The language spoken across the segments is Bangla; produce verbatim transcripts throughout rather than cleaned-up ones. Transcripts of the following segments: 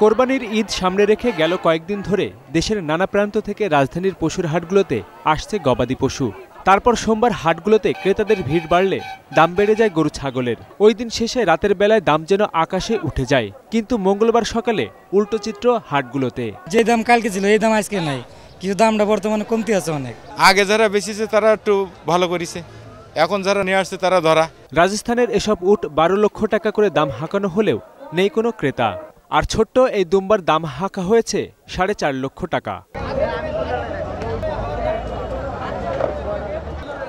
কোরবানির ঈদ সামনে রেখে গেল কয়েকদিন ধরে দেশের নানা প্রান্ত থেকে রাজধানীর পশুর হাটগুলোতে আসছে গবাদি পশু। তারপর সোমবার হাটগুলোতে ক্রেতাদের ভিড় বাড়লে দাম বেড়ে যায় গরু ছাগলের। ওই দিন শেষে রাতের বেলায় দাম যেন আকাশে উঠে যায়, কিন্তু মঙ্গলবার সকালে উল্টো চিত্র হাটগুলোতে। যে দাম কালকে ছিল এই দাম আজকে নাই, কিছু দামটা বর্তমানে কমতে আছে অনেক। আগে যারা বেচেছে তারা একটু ভালো করেছে, এখন যারা নিয়ে আসছে তারা ধরা। রাজস্থানের এসব উট বারো লক্ষ টাকা করে দাম হাঁকানো হলেও নেই কোনো ক্রেতা। আর ছোট্ট এই দুম্বার দাম হাঁকা হয়েছে সাড়ে চার লক্ষ টাকা।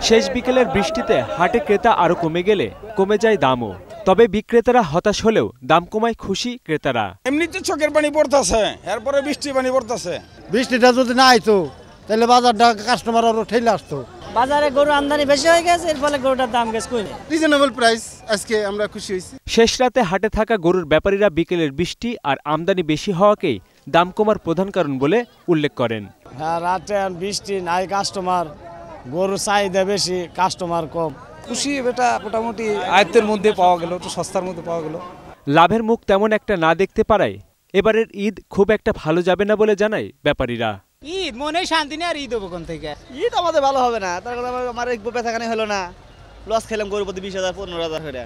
শেষ বিকেলের বৃষ্টিতে হাটে ক্রেতা আরও কমে গেলে কমে যায় দামও। তবে বিক্রেতারা হতাশ হলেও দাম কমায় খুশি ক্রেতারা। এমনিতে চোখের পানি পড়তেছে, এরপরে বৃষ্টি পানি পড়তেছে। বৃষ্টিটা যদি না আইতো তাহলে বাজারটা কাস্টমার আরো ঠেলে আসতো। বাজারে গরু আমদানি বেশি হয়ে গেছে, এর ফলে গরুটার দাম গেছে কই না রিজনেবল প্রাইস, আজকে আমরা খুশি হইছি। শেষ রাতে হাটে থাকা গরুর ব্যাপারীরা বিকেলের বৃষ্টি আর আমদানি বেশি হওয়াকেই দাম কমার প্রধান কারণ বলে উল্লেখ করেন। হ্যাঁ, রাতে বৃষ্টি নাই, কাস্টমার গরু চাহিদা বেশি, কাস্টমার কম। খুশি এটা মোটামুটি আয়ত্তের মধ্যে পাওয়া গেল, একটু সস্তার মধ্যে পাওয়া গেল। লাভের মুখ তেমন একটা না দেখতে পারায় এবারের ঈদ খুব একটা ভালো যাবে না বলে জানায় ব্যাপারীরা। ঈদ মনে শান্তি নেই, আর ঈদ হবে কোন থেকে? ঈদ আমাদের ভালো হবে না, তার কারণ আমার বেচাকেনা হলো না, লস খেলাম গরুর প্রতি বিশ হাজার পনেরো হাজার করে।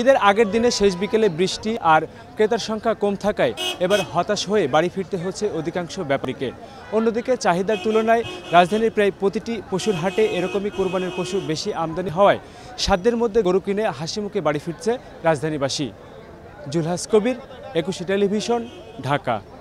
ঈদের আগের দিনে শেষ বিকেলে বৃষ্টি আর ক্রেতার সংখ্যা কম থাকায় এবার হতাশ হয়ে বাড়ি ফিরতে হচ্ছে অধিকাংশ ব্যাপারীকে। অন্যদিকে চাহিদার তুলনায় রাজধানীর প্রায় প্রতিটি পশুর হাটে এরকমই কোরবানির পশু বেশি আমদানি হওয়ায় সাধ্যের মধ্যে গরু কিনে হাসি মুখে বাড়ি ফিরছে রাজধানীবাসী। জুলহাস কবির, একুশে টেলিভিশন, ঢাকা।